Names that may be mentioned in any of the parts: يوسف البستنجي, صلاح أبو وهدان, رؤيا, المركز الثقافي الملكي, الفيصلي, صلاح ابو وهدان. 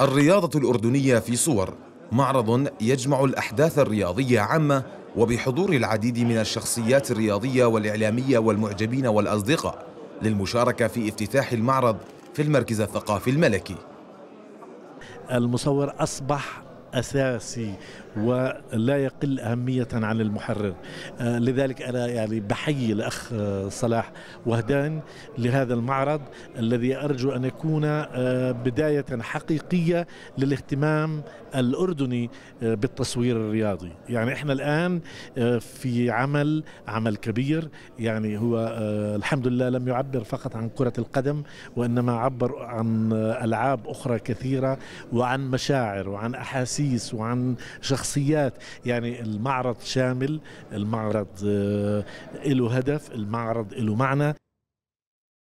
الرياضة الأردنية في صور، معرض يجمع الأحداث الرياضية عامة وبحضور العديد من الشخصيات الرياضية والإعلامية والمعجبين والأصدقاء للمشاركة في افتتاح المعرض في المركز الثقافي الملكي. المصور أصبح أساسي ولا يقل أهمية عن المحرر، لذلك أنا بحيي الأخ صلاح وهدان لهذا المعرض الذي أرجو أن يكون بداية حقيقية للاهتمام الأردني بالتصوير الرياضي. إحنا الآن في عمل كبير، هو الحمد لله لم يعبر فقط عن كرة القدم، وإنما عبر عن ألعاب أخرى كثيرة وعن مشاعر وعن أحاسيس وعن شخصيات. المعرض شامل، المعرض له هدف، المعرض له معنى.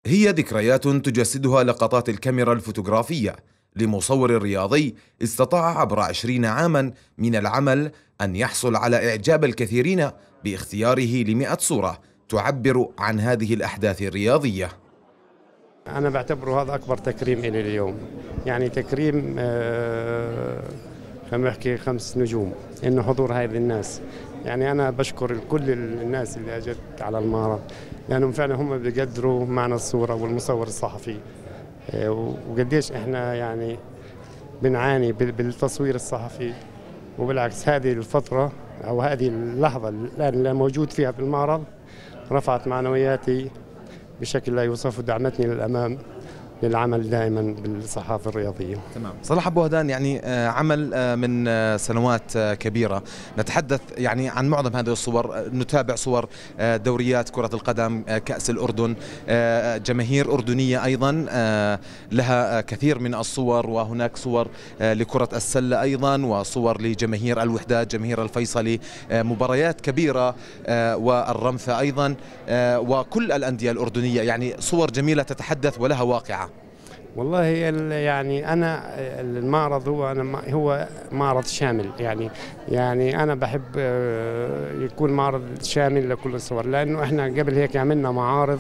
هي ذكريات تجسدها لقطات الكاميرا الفوتوغرافية لمصور رياضي استطاع عبر 20 عاما من العمل أن يحصل على إعجاب الكثيرين باختياره ل100 صورة تعبر عن هذه الأحداث الرياضية. أنا بعتبره هذا أكبر تكريم إلي اليوم، تكريم خلينا نحكي 5 نجوم انه حضور هذه الناس. انا بشكر كل الناس اللي اجت على المعرض، لانهم فعلا هم بيقدروا معنى الصوره والمصور الصحفي، وقديش احنا بنعاني بالتصوير الصحفي. وبالعكس هذه الفتره او هذه اللحظه الان اللي موجود فيها في المعرض رفعت معنوياتي بشكل لا يوصف ودعمتني للامام للعمل دائما بالصحافة الرياضية. تمام. صلاح ابو وهدان عمل من سنوات كبيرة، نتحدث عن معظم هذه الصور، نتابع صور دوريات كرة القدم، كأس الأردن، جماهير أردنية أيضا لها كثير من الصور، وهناك صور لكرة السلة أيضا، وصور لجماهير الوحدات، جماهير الفيصلي، مباريات كبيرة، والرمثة أيضا، وكل الأندية الأردنية، صور جميلة تتحدث ولها واقعة. والله أنا المعرض هو معرض شامل، أنا بحب يكون معرض شامل لكل الصور، لأنه إحنا قبل هيك عملنا معارض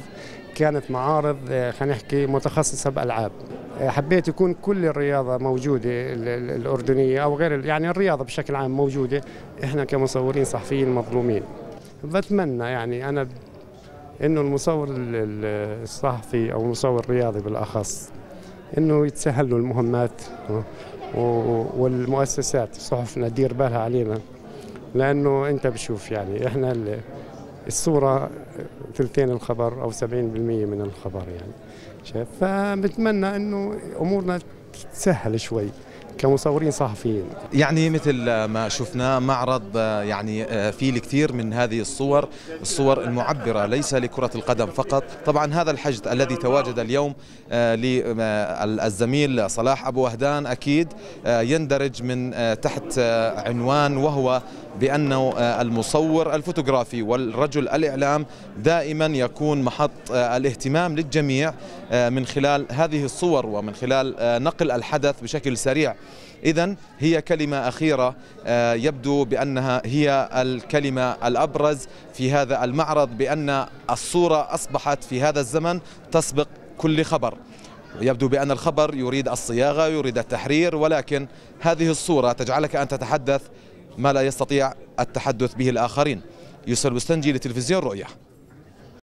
كانت معارض خلينا نحكي متخصصة بألعاب. حبيت يكون كل الرياضة موجودة الأردنية أو غير، الرياضة بشكل عام موجودة. إحنا كمصورين صحفيين مظلومين، بتمنى أنا إنه المصور الصحفي أو المصور الرياضي بالأخص إنه يتسهل له المهمات، والمؤسسات صحفنا تدير بالها علينا، لأنه أنت بشوف إحنا الصورة 2/3 الخبر أو 70% من الخبر، شايف. فبتمنى إنه أمورنا تتسهل شوي كمصورين صحفيين. مثل ما شفنا معرض فيه الكثير من هذه الصور المعبرة ليس لكرة القدم فقط. طبعا هذا الحشد الذي تواجد اليوم للزميل صلاح أبو وهدان أكيد يندرج من تحت عنوان، وهو بأنه المصور الفوتوغرافي والرجل الإعلام دائما يكون محط الاهتمام للجميع من خلال هذه الصور ومن خلال نقل الحدث بشكل سريع. إذن هي كلمة أخيرة يبدو بأنها هي الكلمة الأبرز في هذا المعرض، بأن الصورة أصبحت في هذا الزمن تسبق كل خبر. يبدو بأن الخبر يريد الصياغة، يريد التحرير، ولكن هذه الصورة تجعلك أن تتحدث ما لا يستطيع التحدث به الآخرين. يوسف البستنجي لتلفزيون رؤية.